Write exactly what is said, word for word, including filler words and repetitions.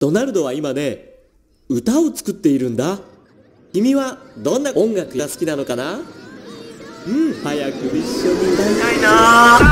ドナルドは今ね、歌を作っているんだ。君はどんな音楽が好きなのかな？うん、早く一緒に歌いたいな。